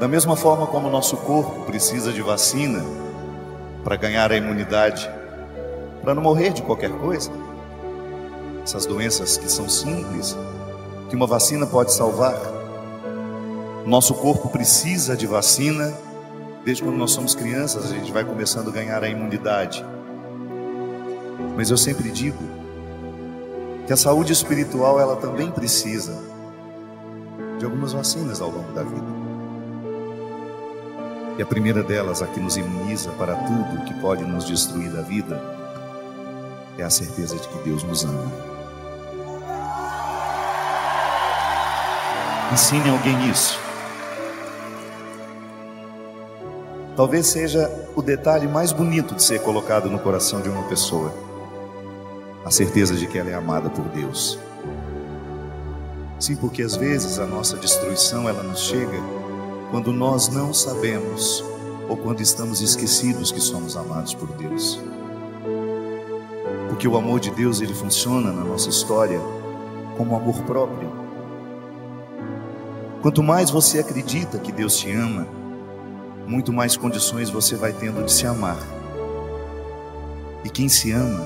Da mesma forma como o nosso corpo precisa de vacina para ganhar a imunidade, para não morrer de qualquer coisa, essas doenças que são simples, que uma vacina pode salvar, nosso corpo precisa de vacina. Desde quando nós somos crianças, a gente vai começando a ganhar a imunidade. Mas eu sempre digo que a saúde espiritual, ela também precisa de algumas vacinas ao longo da vida. E a primeira delas, a que nos imuniza para tudo que pode nos destruir da vida, é a certeza de que Deus nos ama. Ensine alguém isso. Talvez seja o detalhe mais bonito de ser colocado no coração de uma pessoa: a certeza de que ela é amada por Deus. Sim, porque às vezes a nossa destruição, ela nos chega quando nós não sabemos, ou quando estamos esquecidos que somos amados por Deus. Porque o amor de Deus, ele funciona na nossa história como amor próprio. Quanto mais você acredita que Deus te ama, muito mais condições você vai tendo de se amar. E quem se ama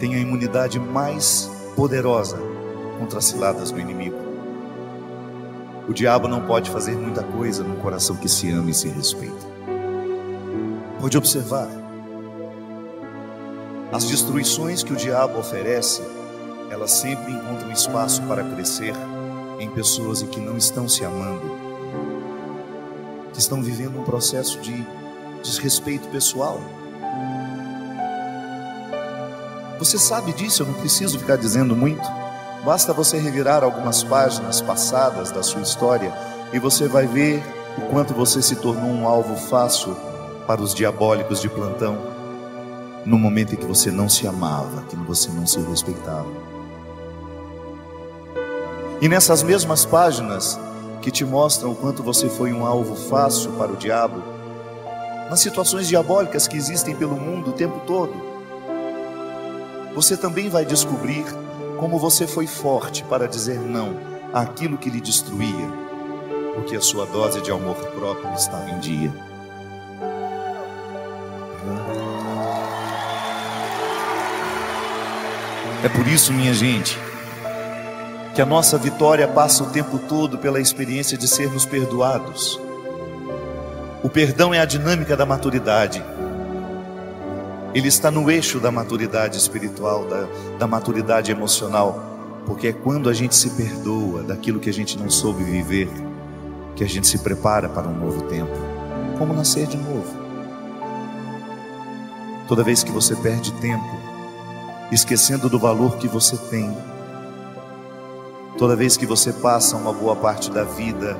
tem a imunidade mais poderosa contra as ciladas do inimigo. O diabo não pode fazer muita coisa num coração que se ama e se respeita. Pode observar as destruições que o diabo oferece, elas sempre encontram espaço para crescer em pessoas em que não estão se amando, que estão vivendo um processo de desrespeito pessoal. Você sabe disso, eu não preciso ficar dizendo muito. Basta você revirar algumas páginas passadas da sua história e você vai ver o quanto você se tornou um alvo fácil para os diabólicos de plantão, no momento em que você não se amava, que você não se respeitava. E nessas mesmas páginas que te mostram o quanto você foi um alvo fácil para o diabo, nas situações diabólicas que existem pelo mundo o tempo todo, você também vai descobrir como você foi forte para dizer não àquilo que lhe destruía, porque a sua dose de amor próprio estava em dia. É por isso, minha gente, que a nossa vitória passa o tempo todo pela experiência de sermos perdoados. O perdão é a dinâmica da maturidade. Ele está no eixo da maturidade espiritual, da maturidade emocional, porque é quando a gente se perdoa daquilo que a gente não soube viver, que a gente se prepara para um novo tempo, como nascer de novo. Toda vez que você perde tempo esquecendo do valor que você tem, toda vez que você passa uma boa parte da vida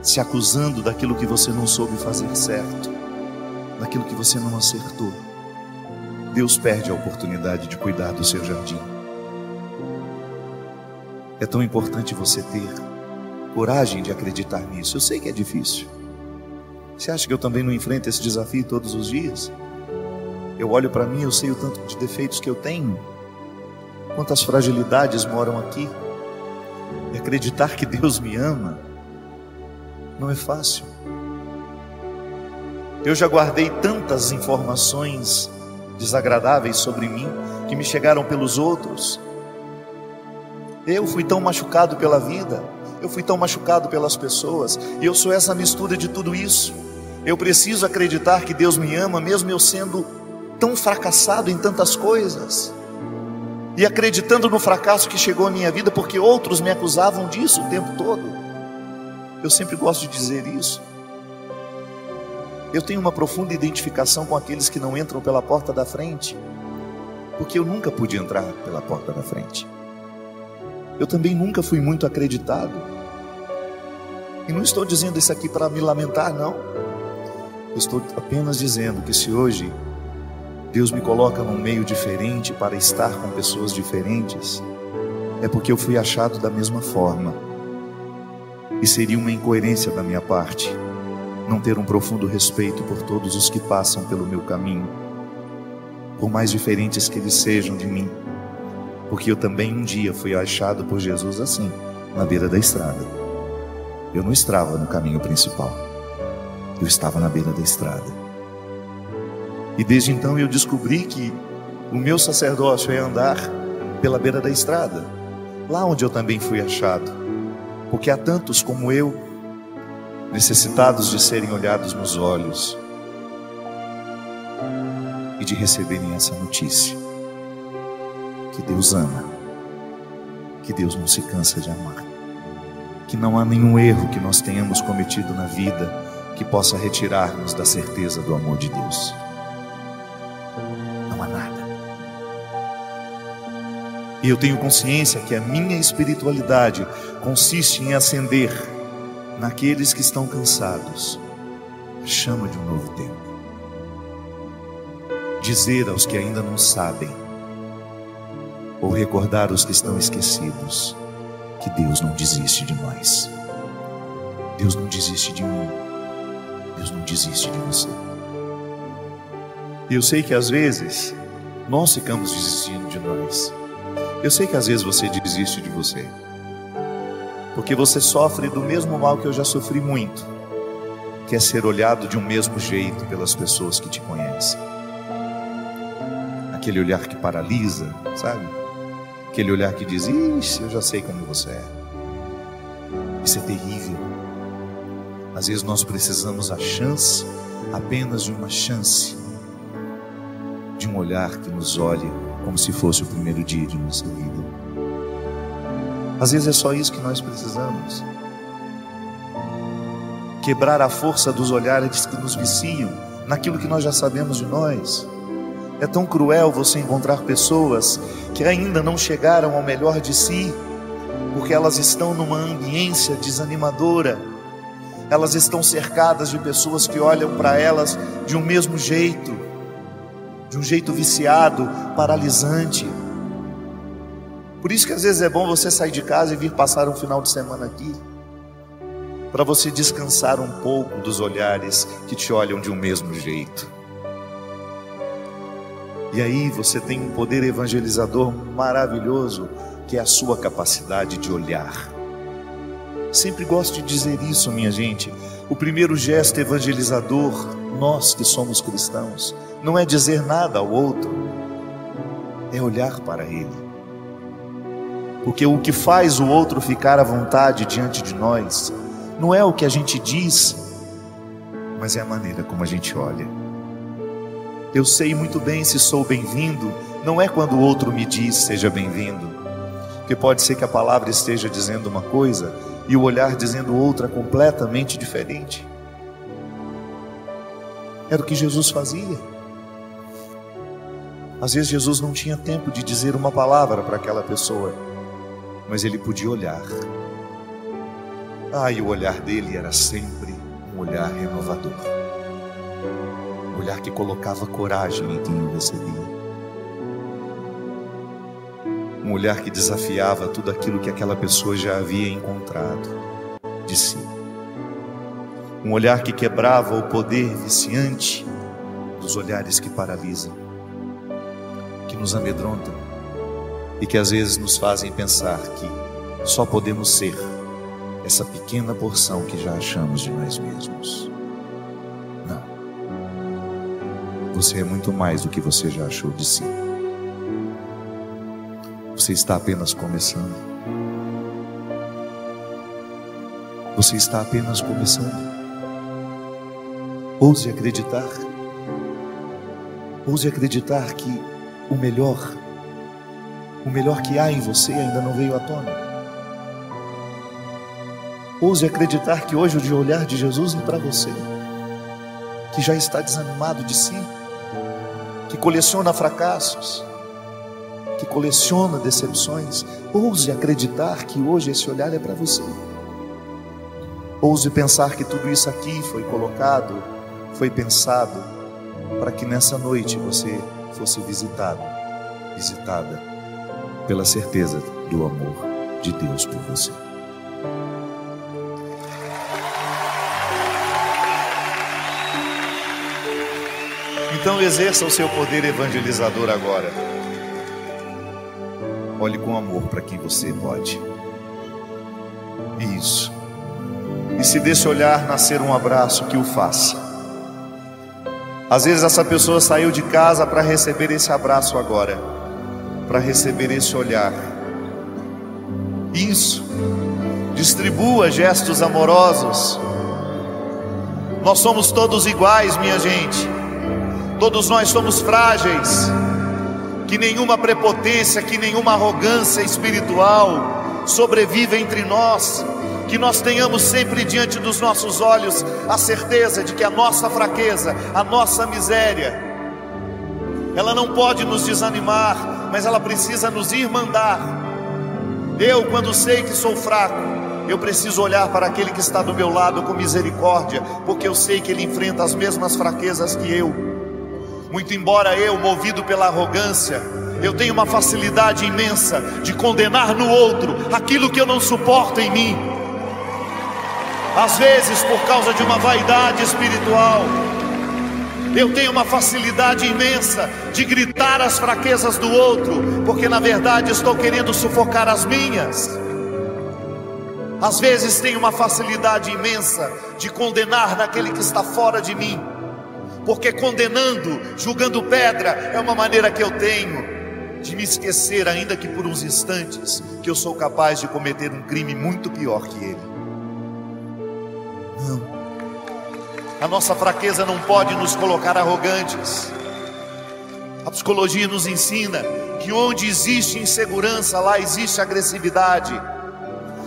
se acusando daquilo que você não soube fazer certo, daquilo que você não acertou, Deus perde a oportunidade de cuidar do seu jardim. É tão importante você ter coragem de acreditar nisso. Eu sei que é difícil. Você acha que eu também não enfrento esse desafio todos os dias? Eu olho para mim, eu sei o tanto de defeitos que eu tenho, quantas fragilidades moram aqui. E acreditar que Deus me ama não é fácil. Eu já guardei tantas informações desagradáveis sobre mim, que me chegaram pelos outros. Eu fui tão machucado pela vida, eu fui tão machucado pelas pessoas, e eu sou essa mistura de tudo isso. Eu preciso acreditar que Deus me ama, mesmo eu sendo tão fracassado em tantas coisas, e acreditando no fracasso que chegou à minha vida, porque outros me acusavam disso o tempo todo. Eu sempre gosto de dizer isso. Eu tenho uma profunda identificação com aqueles que não entram pela porta da frente, porque eu nunca pude entrar pela porta da frente. Eu também nunca fui muito acreditado. E não estou dizendo isso aqui para me lamentar, não. Eu estou apenas dizendo que se hoje Deus me coloca num meio diferente para estar com pessoas diferentes, é porque eu fui achado da mesma forma. E seria uma incoerência da minha parte não ter um profundo respeito por todos os que passam pelo meu caminho, por mais diferentes que eles sejam de mim, porque eu também um dia fui achado por Jesus assim, na beira da estrada. Eu não estava no caminho principal. Eu estava na beira da estrada. E desde então eu descobri que o meu sacerdócio é andar pela beira da estrada, lá onde eu também fui achado. Porque há tantos como eu, necessitados de serem olhados nos olhos e de receberem essa notícia: que Deus ama, que Deus não se cansa de amar, que não há nenhum erro que nós tenhamos cometido na vida que possa retirar-nos da certeza do amor de Deus. Não há nada. E eu tenho consciência que a minha espiritualidade consiste em acender naqueles que estão cansados a chama de um novo tempo. Dizer aos que ainda não sabem, ou recordar os que estão esquecidos, que Deus não desiste de nós. Deus não desiste de mim. Deus não desiste de você. E eu sei que às vezes nós ficamos desistindo de nós. Eu sei que às vezes você desiste de você, porque você sofre do mesmo mal que eu já sofri muito, que é ser olhado de um mesmo jeito pelas pessoas que te conhecem. Aquele olhar que paralisa, sabe? Aquele olhar que diz: ixi, eu já sei como você é. Isso é terrível. Às vezes nós precisamos a chance, apenas de uma chance, de um olhar que nos olhe como se fosse o primeiro dia de nossa vida. Às vezes é só isso que nós precisamos. Quebrar a força dos olhares que nos viciam naquilo que nós já sabemos de nós. É tão cruel você encontrar pessoas que ainda não chegaram ao melhor de si, porque elas estão numa ambiência desanimadora. Elas estão cercadas de pessoas que olham para elas de um mesmo jeito, de um jeito viciado, paralisante. Por isso que às vezes é bom você sair de casa e vir passar um final de semana aqui, para você descansar um pouco dos olhares que te olham de um mesmo jeito. E aí você tem um poder evangelizador maravilhoso, que é a sua capacidade de olhar. Sempre gosto de dizer isso, minha gente. O primeiro gesto evangelizador, nós que somos cristãos, não é dizer nada ao outro, é olhar para ele. Porque o que faz o outro ficar à vontade diante de nós não é o que a gente diz, mas é a maneira como a gente olha. Eu sei muito bem se sou bem-vindo, não é quando o outro me diz seja bem-vindo, porque pode ser que a palavra esteja dizendo uma coisa e o olhar dizendo outra completamente diferente. Era o que Jesus fazia. Às vezes Jesus não tinha tempo de dizer uma palavra para aquela pessoa, mas ele podia olhar. Ah, e o olhar dele era sempre um olhar renovador. Olhar que colocava coragem em quem o recebia. Um olhar que desafiava tudo aquilo que aquela pessoa já havia encontrado de si. Um olhar que quebrava o poder viciante dos olhares que paralisam, que nos amedrontam e que às vezes nos fazem pensar que só podemos ser essa pequena porção que já achamos de nós mesmos. Você é muito mais do que você já achou de si. Você está apenas começando. Você está apenas começando. Ouse acreditar. Ouse acreditar que o melhor que há em você ainda não veio à tona. Ouse acreditar que hoje o olhar de Jesus é para você, que já está desanimado de si, que coleciona fracassos, que coleciona decepções. Ouse acreditar que hoje esse olhar é para você. Ouse pensar que tudo isso aqui foi colocado, foi pensado, para que nessa noite você fosse visitado, visitada pela certeza do amor de Deus por você. Então exerça o seu poder evangelizador agora. Olhe com amor para quem você pode. Isso. e se desse olhar nascer um abraço, que o faça. Às vezes essa pessoa saiu de casa para receber esse abraço agora, para receber esse olhar. Isso, distribua gestos amorosos. Nós somos todos iguais, minha gente. Todos nós somos frágeis. Que nenhuma prepotência, que nenhuma arrogância espiritual sobreviva entre nós. Que nós tenhamos sempre diante dos nossos olhos a certeza de que a nossa fraqueza, a nossa miséria, ela não pode nos desanimar, mas ela precisa nos irmandar. Eu, quando sei que sou fraco, eu preciso olhar para aquele que está do meu lado com misericórdia, porque eu sei que ele enfrenta as mesmas fraquezas que eu. Muito embora eu, movido pela arrogância, eu tenho uma facilidade imensa de condenar no outro aquilo que eu não suporto em mim. Às vezes, por causa de uma vaidade espiritual, eu tenho uma facilidade imensa de gritar as fraquezas do outro, porque na verdade estou querendo sufocar as minhas. Às vezes tenho uma facilidade imensa de condenar naquele que está fora de mim, porque condenando, julgando pedra, é uma maneira que eu tenho de me esquecer, ainda que por uns instantes, que eu sou capaz de cometer um crime muito pior que ele. Não. A nossa fraqueza não pode nos colocar arrogantes. A psicologia nos ensina que onde existe insegurança, lá existe agressividade.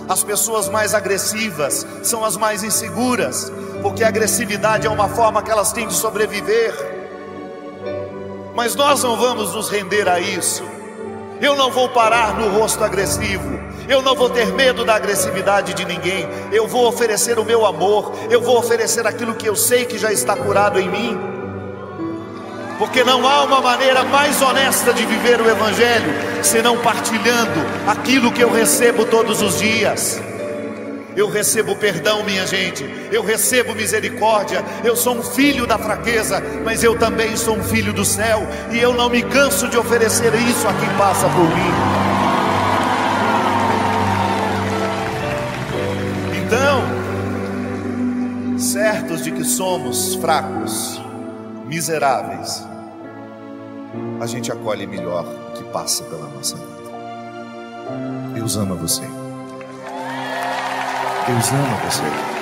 As pessoas mais agressivas são as mais inseguras, porque a agressividade é uma forma que elas têm de sobreviver. Mas nós não vamos nos render a isso. Eu não vou parar no rosto agressivo. Eu não vou ter medo da agressividade de ninguém. Eu vou oferecer o meu amor. Eu vou oferecer aquilo que eu sei que já está curado em mim. Porque não há uma maneira mais honesta de viver o Evangelho, senão partilhando aquilo que eu recebo todos os dias. Eu recebo perdão, minha gente. Eu recebo misericórdia. Eu sou um filho da fraqueza, mas eu também sou um filho do céu. E eu não me canso de oferecer isso a quem passa por mim. Então, certos de que somos fracos, miseráveis, a gente acolhe melhor o que passa pela nossa vida. Deus ama você. Deus ama você.